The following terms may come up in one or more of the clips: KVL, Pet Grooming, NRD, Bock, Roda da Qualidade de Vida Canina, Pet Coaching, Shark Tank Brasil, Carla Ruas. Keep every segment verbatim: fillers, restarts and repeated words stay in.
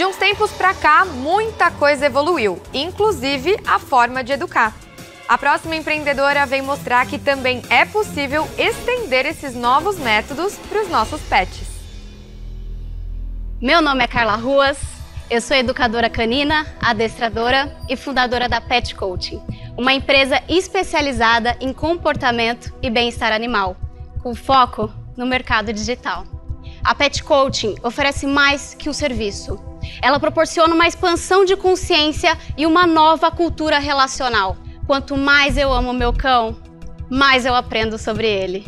De uns tempos pra cá, muita coisa evoluiu, inclusive a forma de educar. A próxima empreendedora vem mostrar que também é possível estender esses novos métodos para os nossos pets. Meu nome é Carla Ruas, eu sou educadora canina, adestradora e fundadora da Pet Coaching, uma empresa especializada em comportamento e bem-estar animal, com foco no mercado digital. A Pet Coaching oferece mais que um serviço. Ela proporciona uma expansão de consciência e uma nova cultura relacional. Quanto mais eu amo o meu cão, mais eu aprendo sobre ele.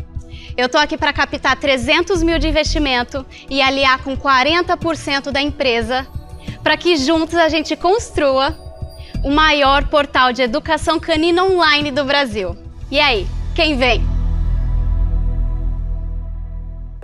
Eu tô aqui para captar trezentos mil de investimento e aliar com quarenta por cento da empresa para que juntos a gente construa o maior portal de educação canina online do Brasil. E aí, quem vem?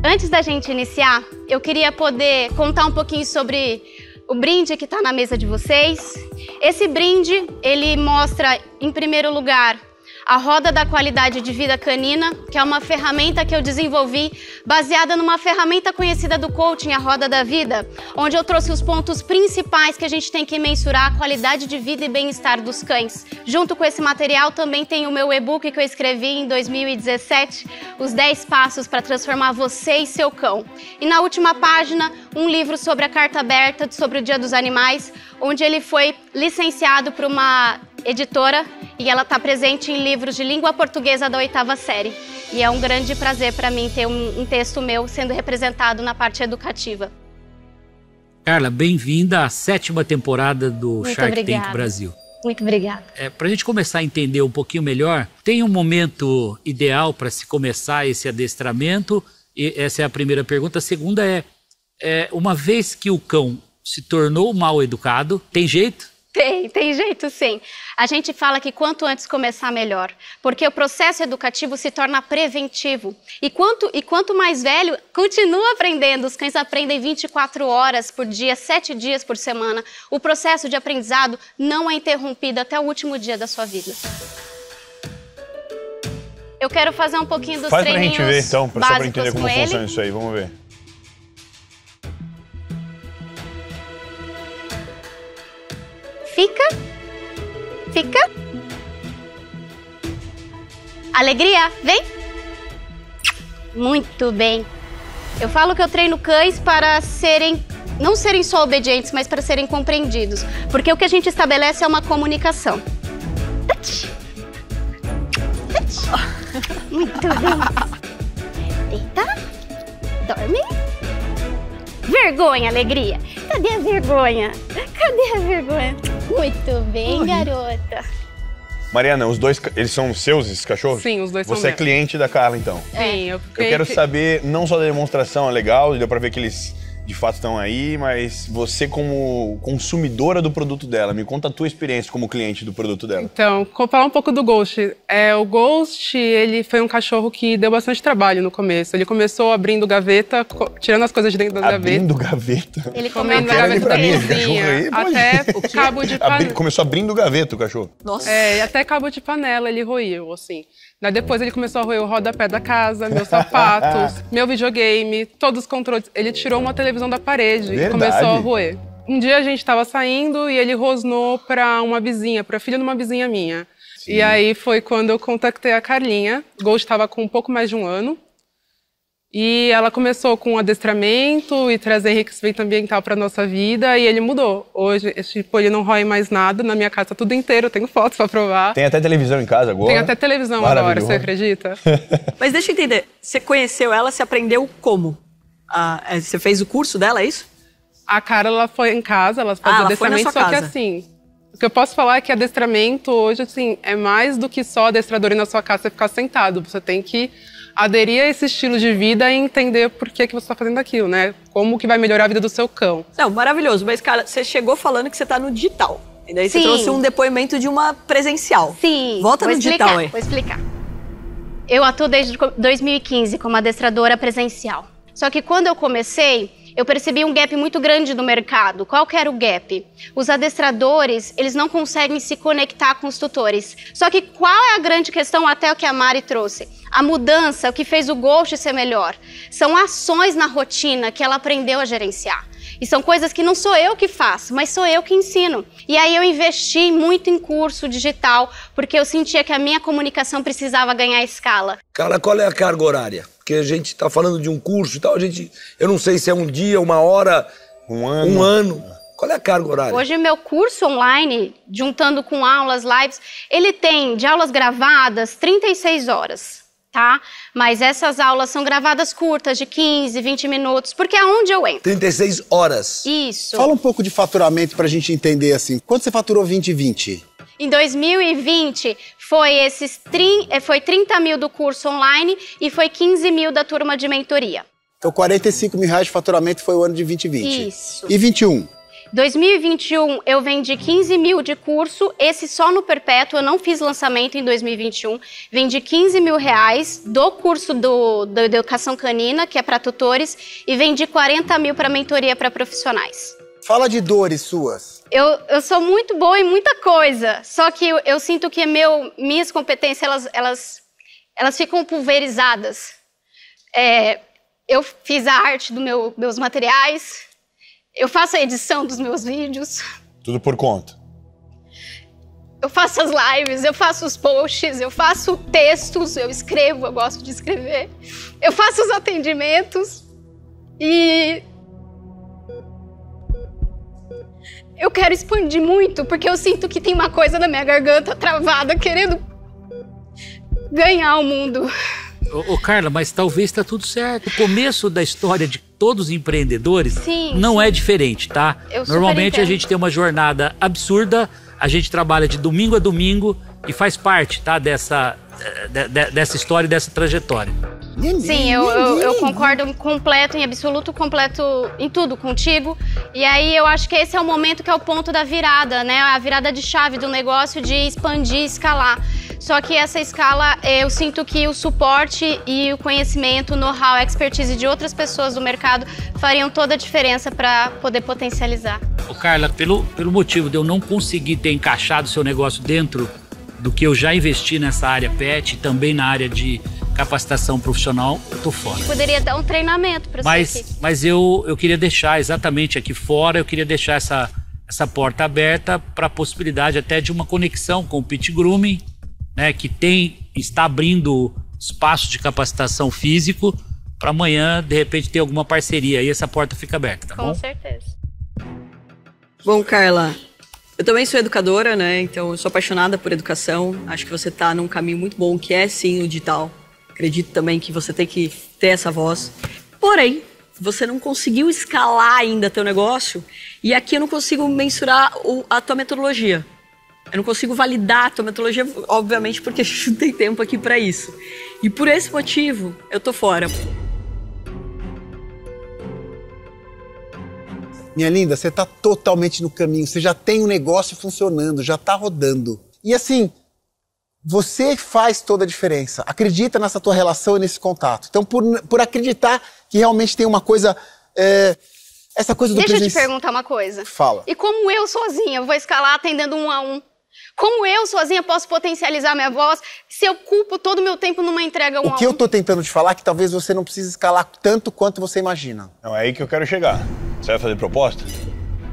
Antes da gente iniciar, eu queria poder contar um pouquinho sobre o brinde que está na mesa de vocês. Esse brinde, ele mostra, em primeiro lugar, a Roda da Qualidade de Vida Canina, que é uma ferramenta que eu desenvolvi baseada numa ferramenta conhecida do coaching, a Roda da Vida, onde eu trouxe os pontos principais que a gente tem que mensurar a qualidade de vida e bem-estar dos cães. Junto com esse material também tem o meu e-book que eu escrevi em dois mil e dezessete, os dez passos para transformar você e seu cão. E na última página, um livro sobre a carta aberta, sobre o Dia dos Animais, onde ele foi licenciado por uma editora e ela está presente em livros de língua portuguesa da oitava série. E é um grande prazer para mim ter um, um texto meu sendo representado na parte educativa. Carla, bem-vinda à sétima temporada do Shark Tank Brasil. Muito obrigada. É, para a gente começar a entender um pouquinho melhor, tem um momento ideal para se começar esse adestramento? E essa é a primeira pergunta. A segunda é, é, uma vez que o cão se tornou mal educado, tem jeito? Tem, tem jeito sim. A gente fala que quanto antes começar, melhor. Porque o processo educativo se torna preventivo. E quanto, e quanto mais velho, continua aprendendo. Os cães aprendem vinte e quatro horas por dia, sete dias por semana. O processo de aprendizado não é interrompido até o último dia da sua vida. Eu quero fazer um pouquinho dos Faz treininhos pra gente ver, então, só pra entender como funciona ele. Isso aí, vamos ver. Fica, fica, alegria, vem, muito bem. Eu falo que eu treino cães para serem, não serem só obedientes, mas para serem compreendidos, porque o que a gente estabelece é uma comunicação. Muito bem, deita, dorme, vergonha, alegria, cadê a vergonha, cadê a vergonha? Muito bem, garota. Mariana, os dois, eles são seus, esses cachorros? Sim, os dois são meus. Você é cliente da Carla, então? Sim, eu fiquei... Eu quero saber, não só da demonstração, é legal, deu pra ver que eles de fato estão aí, mas você como consumidora do produto dela, me conta a tua experiência como cliente do produto dela. Então, falar um pouco do Ghost. É, o Ghost, ele foi um cachorro que deu bastante trabalho no começo. Ele começou abrindo gaveta, co tirando as coisas de dentro das gavetas. Abrindo gaveta? gaveta. Ele comendo gaveta da cozinha, até o cabo de panela. Começou abrindo gaveta o cachorro? Nossa. É, até cabo de panela ele roiu, assim. Daí depois ele começou a roer o rodapé da casa, meus sapatos, meu videogame, todos os controles. Ele tirou uma televisão da parede Verdade. E começou a roer. Um dia a gente estava saindo e ele rosnou para uma vizinha, para a filha de uma vizinha minha. Sim. E aí foi quando eu contactei a Carlinha. Ghost estava com um pouco mais de um ano. E ela começou com adestramento e trazer enriquecimento ambiental para nossa vida e ele mudou. Hoje, tipo, ele não rói mais nada, na minha casa tudo inteiro, eu tenho fotos para provar. Tem até televisão em casa agora? Tem até televisão agora, você acredita? Mas deixa eu entender, você conheceu ela, você aprendeu como? Ah, você fez o curso dela, é isso? A Carla, ela foi em casa, ela fazia ah, adestramento, ela foi na sua só casa. Que assim... O que eu posso falar é que adestramento hoje, assim, é mais do que só adestrador ir na sua casa e ficar sentado, você tem que... aderir a esse estilo de vida e entender por que, que você está fazendo aquilo, né? Como que vai melhorar a vida do seu cão. Não, maravilhoso. Mas, cara, você chegou falando que você está no digital. E daí Sim. você trouxe um depoimento de uma presencial. Sim. Volta vou no explicar, digital aí. Vou explicar. Eu atuo desde dois mil e quinze como adestradora presencial. Só que quando eu comecei, eu percebi um gap muito grande no mercado. Qual que era o gap? Os adestradores, eles não conseguem se conectar com os tutores. Só que qual é a grande questão até o que a Mari trouxe? A mudança, o que fez o Ghost ser melhor, são ações na rotina que ela aprendeu a gerenciar. E são coisas que não sou eu que faço, mas sou eu que ensino. E aí eu investi muito em curso digital, porque eu sentia que a minha comunicação precisava ganhar escala. Carla, qual é a carga horária? Porque a gente tá falando de um curso e tal, a gente... Eu não sei se é um dia, uma hora, um ano... Um ano. Qual é a carga horária? Hoje o meu curso online, juntando com aulas, lives, ele tem de aulas gravadas trinta e seis horas, tá? Mas essas aulas são gravadas curtas, de quinze, vinte minutos, porque é onde eu entro. trinta e seis horas. Isso. Fala um pouco de faturamento pra gente entender, assim. Quanto você faturou vinte e vinte? Em dois mil e vinte, foi, esses trin... foi trinta mil do curso online e foi quinze mil da turma de mentoria. Então quarenta e cinco mil reais de faturamento foi o ano de vinte e vinte. Isso. E vinte e um? dois mil e vinte e um eu vendi quinze mil de curso, esse só no perpétuo, eu não fiz lançamento em dois mil e vinte e um, vendi quinze mil reais do curso do, da educação canina, que é para tutores, e vendi quarenta mil para mentoria para profissionais. Fala de dores suas. Eu, eu sou muito boa em muita coisa, só que eu, eu sinto que meu, minhas competências, elas, elas, elas ficam pulverizadas. É, eu fiz a arte dos meu, meus materiais... Eu faço a edição dos meus vídeos. Tudo por conta? Eu faço as lives, eu faço os posts, eu faço textos, eu escrevo, eu gosto de escrever. Eu faço os atendimentos e... Eu quero expandir muito, porque eu sinto que tem uma coisa na minha garganta travada, querendo ganhar o mundo. Ô, ô Carla, mas talvez tá tudo certo. O começo da história de todos os empreendedores sim, não sim. é diferente, tá? Eu Normalmente a gente tem uma jornada absurda, a gente trabalha de domingo a domingo e faz parte, tá, dessa, de, de, dessa história e dessa trajetória. Sim, eu, eu, eu concordo completo, em absoluto, completo em tudo contigo. E aí eu acho que esse é o momento que é o ponto da virada, né? A virada de chave do negócio de expandir, escalar. Só que essa escala, eu sinto que o suporte e o conhecimento, o know-how, a expertise de outras pessoas do mercado fariam toda a diferença para poder potencializar. Ô Carla, pelo, pelo motivo de eu não conseguir ter encaixado o seu negócio dentro do que eu já investi nessa área pet, também na área de capacitação profissional, eu tô fora. Poderia dar um treinamento para você aqui. Mas eu, eu queria deixar exatamente aqui fora, eu queria deixar essa, essa porta aberta para a possibilidade até de uma conexão com o Pet Grooming, né, que tem, está abrindo espaço de capacitação físico para amanhã, de repente, ter alguma parceria. E essa porta fica aberta, tá bom? Com certeza. Bom, Carla, eu também sou educadora, né? Então, eu sou apaixonada por educação. Acho que você está num caminho muito bom, que é, sim, o digital. Acredito também que você tem que ter essa voz. Porém, você não conseguiu escalar ainda teu negócio. E aqui eu não consigo mensurar o, a tua metodologia. Eu não consigo validar a tua metodologia, obviamente, porque a gente não tem tempo aqui para isso. E por esse motivo, eu tô fora. Minha linda, você tá totalmente no caminho. Você já tem o negócio funcionando, já tá rodando. E assim, você faz toda a diferença. Acredita nessa tua relação e nesse contato. Então, por, por acreditar que realmente tem uma coisa... É... Essa coisa do Deixa presen... eu te perguntar uma coisa. Fala. E como eu sozinha vou escalar atendendo um a um? Como eu sozinha posso potencializar minha voz se eu culpo todo o meu tempo numa entrega um a um? O que eu tô tentando te falar é que talvez você não precise escalar tanto quanto você imagina. Não, é aí que eu quero chegar. Você vai fazer proposta?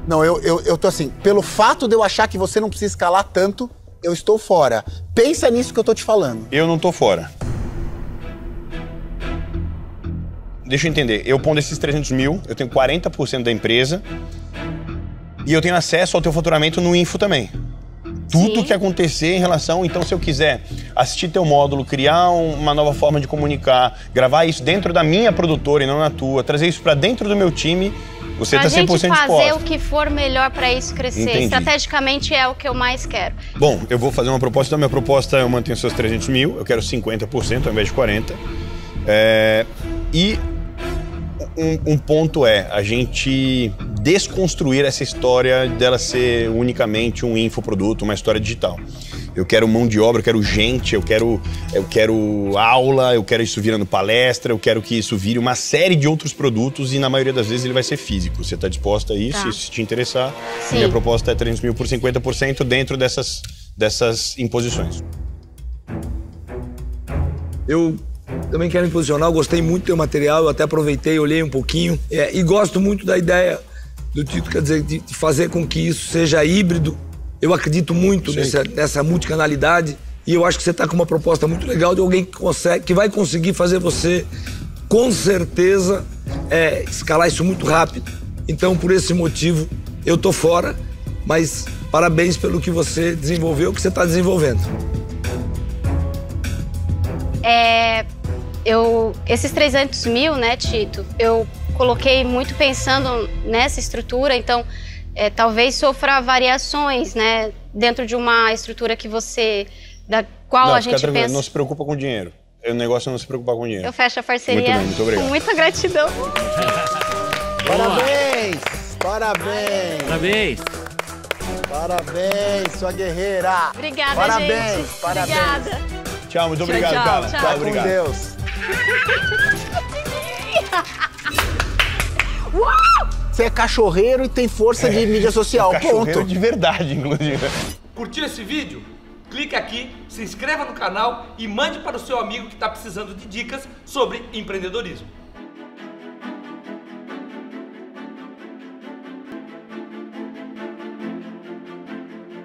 Não, eu, eu, eu tô assim, pelo fato de eu achar que você não precisa escalar tanto, eu estou fora. Pensa nisso que eu tô te falando. Eu não tô fora. Deixa eu entender, eu pondo esses trezentos mil, eu tenho quarenta por cento da empresa e eu tenho acesso ao teu faturamento no Info também. Tudo o que acontecer em relação... Então, se eu quiser assistir teu módulo, criar uma nova forma de comunicar, gravar isso dentro da minha produtora e não na tua, trazer isso pra dentro do meu time, você tá cem por cento disposta. Pra gente fazer o que for melhor pra isso crescer. Entendi. Estrategicamente é o que eu mais quero. Bom, eu vou fazer uma proposta. Então, minha proposta é eu mantenho seus trezentos mil, eu quero cinquenta por cento ao invés de quarenta por cento. É... E... Um, um ponto é a gente desconstruir essa história dela ser unicamente um infoproduto, uma história digital. Eu quero mão de obra, eu quero gente, eu quero, eu quero aula, eu quero isso virando palestra, eu quero que isso vire uma série de outros produtos e na maioria das vezes ele vai ser físico. Você está disposta a isso? Tá. Se te interessar, sim. Minha proposta é trezentos mil por cinquenta por cento dentro dessas, dessas imposições. Eu... Também quero me posicionar, eu gostei muito do teu material, eu até aproveitei, olhei um pouquinho. É, e gosto muito da ideia do título, quer dizer, de fazer com que isso seja híbrido. Eu acredito muito nessa, nessa multicanalidade e eu acho que você está com uma proposta muito legal de alguém que consegue, que vai conseguir fazer você, com certeza, é, escalar isso muito rápido. Então, por esse motivo, eu tô fora, mas parabéns pelo que você desenvolveu, que você está desenvolvendo. É, eu, esses trezentos mil, né, Tito, eu coloquei muito pensando nessa estrutura, então é, talvez sofra variações, né, dentro de uma estrutura que você, da qual não, a gente pensa... Não se preocupa com o dinheiro, o negócio é não se preocupar com o dinheiro. Eu fecho a parceria muito bem, muito obrigado. Com muita gratidão. Parabéns, parabéns. Parabéns. Parabéns, sua guerreira. Obrigada, parabéns, gente. Parabéns, obrigada. Tchau, muito obrigado, tchau, Carla. Tchau, tchau, tchau, obrigado. Com Deus. Você é cachorreiro e tem força é, de mídia social, ponto. De verdade, inclusive. Curtiu esse vídeo? Clica aqui, se inscreva no canal e mande para o seu amigo que está precisando de dicas sobre empreendedorismo.